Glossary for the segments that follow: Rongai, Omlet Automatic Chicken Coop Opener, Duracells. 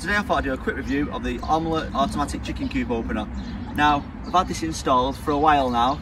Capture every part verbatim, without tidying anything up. today I thought I'd do a quick review of the Omlet Automatic Chicken Coop Opener. Now, I've had this installed for a while now.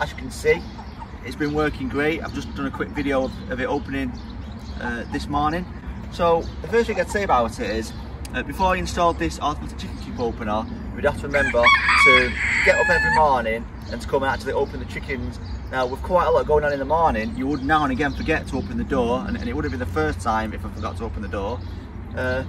As you can see, it's been working great. I've just done a quick video of, of it opening uh, this morning. So the first thing I'd say about it is, uh, before I installed this automatic chicken coop opener, we'd have to remember to get up every morning and to come and actually open the chickens. Now, with quite a lot going on in the morning, you would now and again forget to open the door, and, and it would have been the first time if I forgot to open the door. Uh,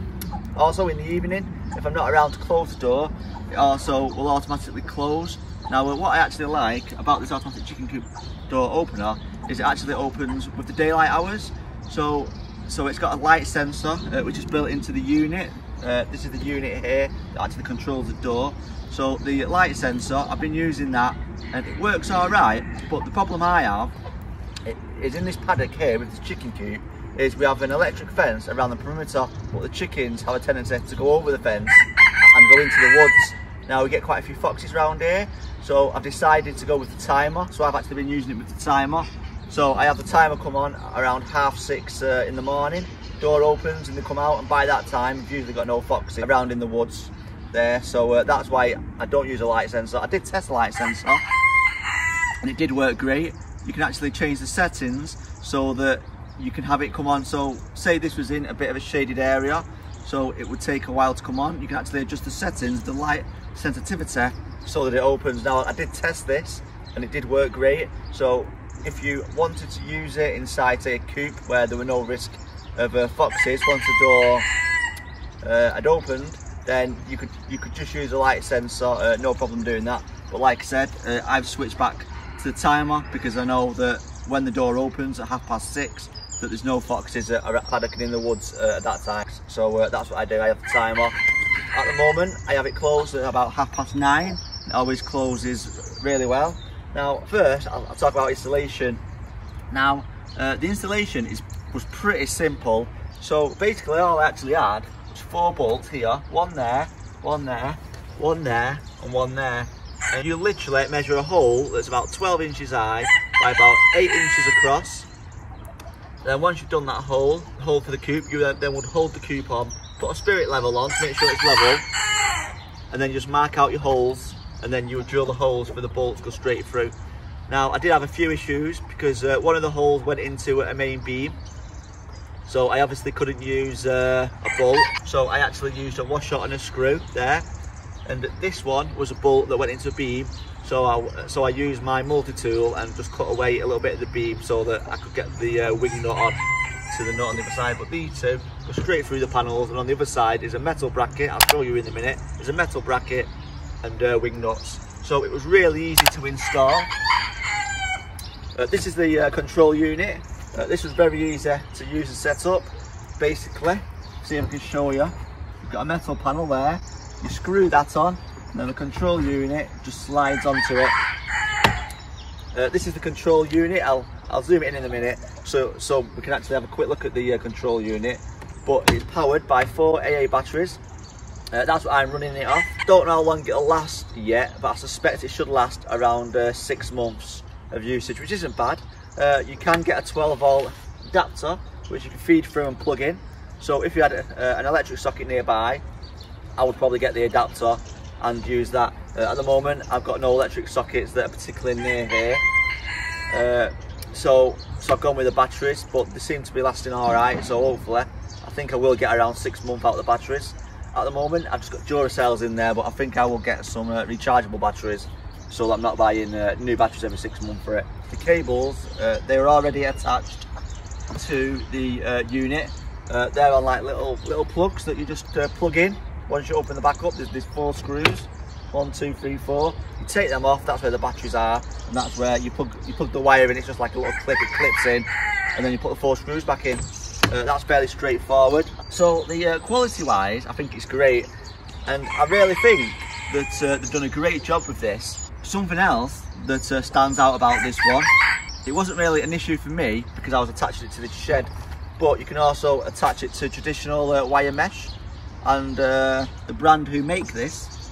also in the evening, if I'm not around to close the door, it also will automatically close. Now, what I actually like about this automatic chicken coop door opener is it actually opens with the daylight hours. So, so it's got a light sensor uh, which is built into the unit. Uh, this is the unit here that actually controls the door. So the light sensor, I've been using that and it works all right. But the problem I have is in this paddock here with this chicken coop is we have an electric fence around the perimeter, but the chickens have a tendency to go over the fence and go into the woods. Now, we get quite a few foxes around here, so I've decided to go with the timer. So I've actually been using it with the timer. So I have the timer come on around half six uh, in the morning. Door opens and they come out, and by that time, we've usually got no foxes around in the woods there. So uh, that's why I don't use a light sensor. I did test the light sensor, and it did work great. You can actually change the settings so that you can have it come on. So say this was in a bit of a shaded area, so it would take a while to come on. You can actually adjust the settings, the light sensitivity, so that it opens. Now, I did test this and it did work great. So if you wanted to use it inside a coop where there were no risk of uh, foxes, once the door uh, had opened, then you could you could just use a light sensor, uh, no problem doing that. But like I said, uh, I've switched back to the timer because I know that when the door opens at half past six, that there's no foxes uh, paddocking in the woods uh, at that time. So uh, that's what I do. I have the timer. At the moment, I have it closed at about half past nine. It always closes really well. Now, first, I'll, I'll talk about installation. Now, uh, the installation is was pretty simple. So basically, all I actually had was four bolts here, one there, one there, one there, and one there. And you literally measure a hole that's about twelve inches high by about eight inches across. Then once you've done that hole, hole for the coop, you then would hold the coop on, put a spirit level on to make sure it's level, and then just mark out your holes, and then you would drill the holes for the bolts to go straight through. Now, I did have a few issues because uh, one of the holes went into a main beam, so I obviously couldn't use uh, a bolt. So I actually used a washer and a screw there, and this one was a bolt that went into a beam. So I, so I used my multi-tool and just cut away a little bit of the beam so that I could get the uh, wing nut on to the nut on the other side. But these two go straight through the panels, and on the other side is a metal bracket. I'll show you in a minute. There's a metal bracket and uh, wing nuts. So it was really easy to install. Uh, this is the uh, control unit. Uh, this was very easy to use and set up. Basically, see if I can show you. You've got a metal panel there. You screw that on. Now the control unit just slides onto it. Uh, this is the control unit. I'll I'll zoom it in in a minute, so so we can actually have a quick look at the uh, control unit. But it's powered by four A A batteries. Uh, that's what I'm running it off. Don't know how long it'll last yet, but I suspect it should last around uh, six months of usage, which isn't bad. Uh, you can get a twelve volt adapter, which you can feed through and plug in. So if you had a, uh, an electric socket nearby, I would probably get the adapter and use that. Uh, at the moment, I've got no electric sockets that are particularly near here, uh, so so I've gone with the batteries, but they seem to be lasting all right. So hopefully, I think I will get around six months out of the batteries. At the moment, I've just got Duracells in there, but I think I will get some uh, rechargeable batteries, so that I'm not buying uh, new batteries every six months for it. The cables, uh, they're already attached to the uh, unit. Uh, they're on like little little plugs that you just uh, plug in. Once you open the back up, there's, there's four screws. One, two, three, four. You take them off, that's where the batteries are, and that's where you plug, you plug the wire in. It's just like a little clip, it clips in, and then you put the four screws back in. Uh, that's fairly straightforward. So the uh, quality-wise, I think it's great. And I really think that uh, they've done a great job with this. Something else that uh, stands out about this one, it wasn't really an issue for me because I was attaching it to the shed, but you can also attach it to traditional uh, wire mesh, and uh, the brand who make this,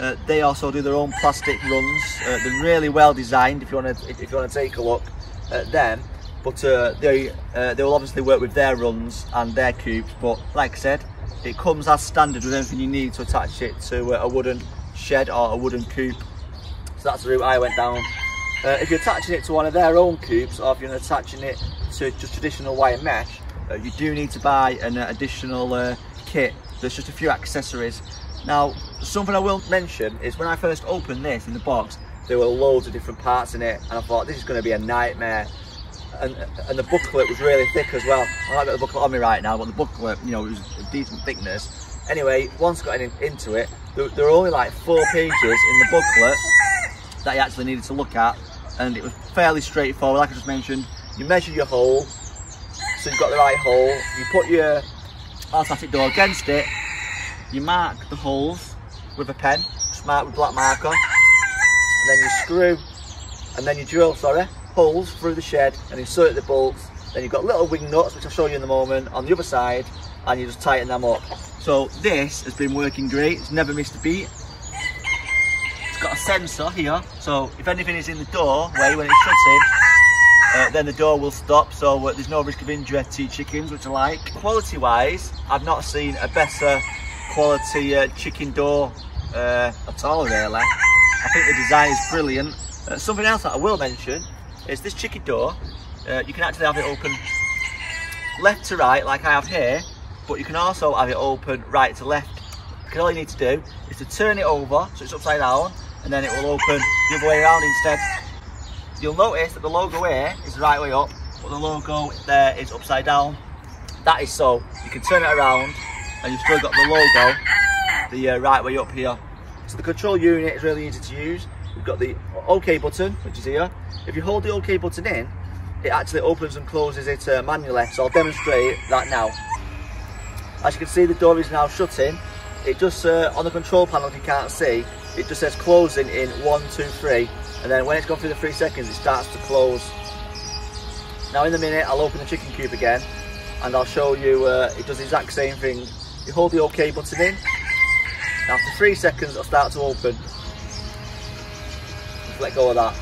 uh, they also do their own plastic runs. Uh, they're really well designed if you want to if you want to take a look at them, but uh, they uh, they will obviously work with their runs and their coops. But like I said, it comes as standard with everything you need to attach it to uh, a wooden shed or a wooden coop. So that's the route I went down. Uh, if you're attaching it to one of their own coops, or if you're attaching it to just traditional wire mesh, uh, you do need to buy an uh, additional uh, kit. There's just a few accessories. Now, something I will mention is when I first opened this in the box, there were loads of different parts in it, and I thought this is going to be a nightmare. And, and the booklet was really thick as well. I haven't got the booklet on me right now, but the booklet, you know, it was a decent thickness. Anyway, once got in, into it, there, there were only like four pages in the booklet that I actually needed to look at, and it was fairly straightforward. Like I just mentioned, you measure your hole so you've got the right hole, you put your automatic door against it, you mark the holes with a pen, just mark with black marker, and then you screw and then you drill sorry holes through the shed and insert the bolts. Then you've got little wing nuts, which I'll show you in a moment, on the other side, and you just tighten them up. So this has been working great, it's never missed a beat. Got a sensor here, so if anything is in the doorway when it shuts in, uh, then the door will stop, so uh, there's no risk of injury to chickens, which I like. Quality wise, I've not seen a better quality uh, chicken door uh, at all really. I think the design is brilliant. Uh, something else that I will mention is this chicken door, uh, you can actually have it open left to right like I have here, but you can also have it open right to left, because all you need to do is to turn it over so it's upside down, and then it will open the other way around instead. You'll notice that the logo here is the right way up, but the logo there is upside down. That is so you can turn it around and you've still got the logo the uh, right way up here. So the control unit is really easy to use. We've got the OK button, which is here. If you hold the OK button in, it actually opens and closes it uh, manually, so I'll demonstrate that now. As you can see, the door is now shutting. It just uh, on the control panel, if you can't see, it just says closing in one two three, and then when it's gone through the three seconds, it starts to close. Now in a minute I'll open the chicken coop again and I'll show you uh, it does the exact same thing. You hold the OK button in, and after three seconds it'll start to open. Just let go of that.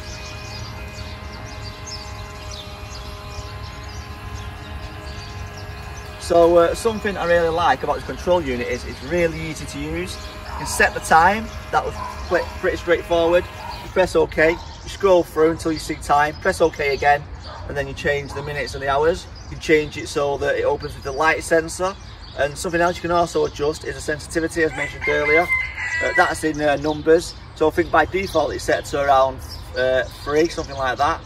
So uh, something I really like about this control unit is it's really easy to use. You can set the time, that was pretty straightforward. You press OK, you scroll through until you see time, press OK again, and then you change the minutes and the hours. You change it so that it opens with the light sensor, and something else you can also adjust is the sensitivity, as mentioned earlier. Uh, that's in uh, numbers, so I think by default it's set to around uh, three, something like that.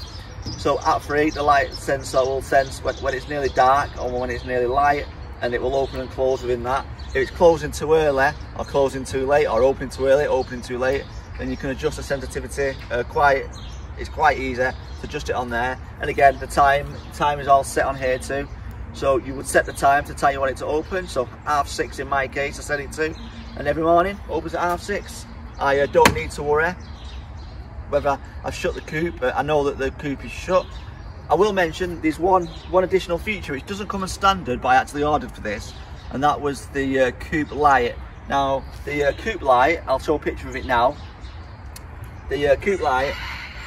So at three, the light sensor will sense when, when it's nearly dark or when it's nearly light, and it will open and close within that. If it's closing too early or closing too late, or opening too early, opening too late, then you can adjust the sensitivity uh, quite, it's quite easy to adjust it on there. And again, the time, time is all set on here too. So you would set the time to tell you when it to open. So half six in my case, I set it to. And every morning, it opens at half six. I uh, don't need to worry whether I've shut the coop. uh, I know that the coop is shut. I will mention there's one one additional feature which doesn't come as standard, but I actually ordered for this, and that was the uh, coop light. Now the uh, coop light, I'll show a picture of it now. The uh, coop light,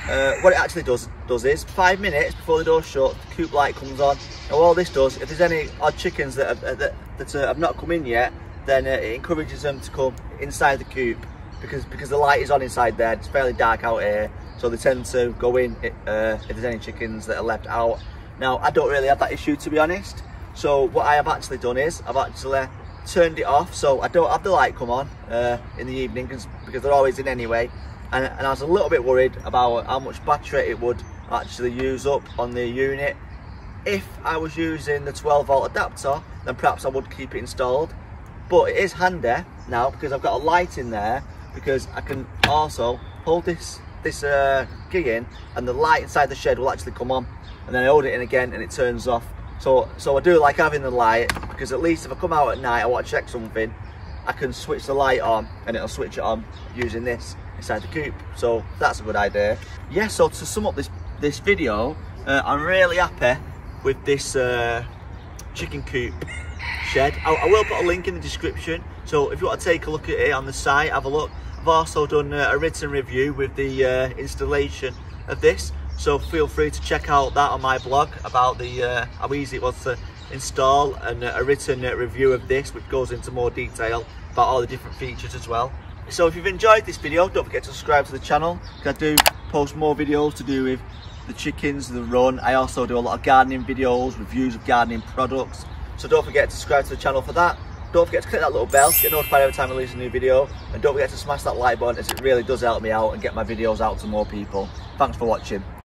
uh, what it actually does does is five minutes before the door's shut, the coop light comes on. Now all this does, if there's any odd chickens that have, that, that uh, have not come in yet, then uh, it encourages them to come inside the coop. Because, because the light is on inside there, it's fairly dark out here, so they tend to go in uh, if there's any chickens that are left out. Now, I don't really have that issue, to be honest. So what I have actually done is, I've actually turned it off, so I don't have the light come on uh, in the evening, because they're always in anyway. And, and I was a little bit worried about how much battery it would actually use up on the unit. If I was using the twelve volt adapter, then perhaps I would keep it installed. But it is handy now, because I've got a light in there, because I can also hold this this uh, gig in, and the light inside the shed will actually come on, and then I hold it in again and it turns off. So so I do like having the light, because at least if I come out at night, I want to check something, I can switch the light on and it'll switch it on using this inside the coop. So that's a good idea. Yeah, so to sum up this this video, uh, I'm really happy with this uh, chicken coop shed. I, I will put a link in the description, so if you want to take a look at it on the site, have a look. I've also done uh, a written review with the uh, installation of this, so feel free to check out that on my blog about the uh, how easy it was to install, and uh, a written uh, review of this which goes into more detail about all the different features as well. So if you've enjoyed this video, don't forget to subscribe to the channel, because I do post more videos to do with the chickens, the run. I also do a lot of gardening videos, reviews of gardening products, so don't forget to subscribe to the channel for that. Don't forget to click that little bell to get notified every time I release a new video, and don't forget to smash that like button, as it really does help me out and get my videos out to more people. Thanks for watching.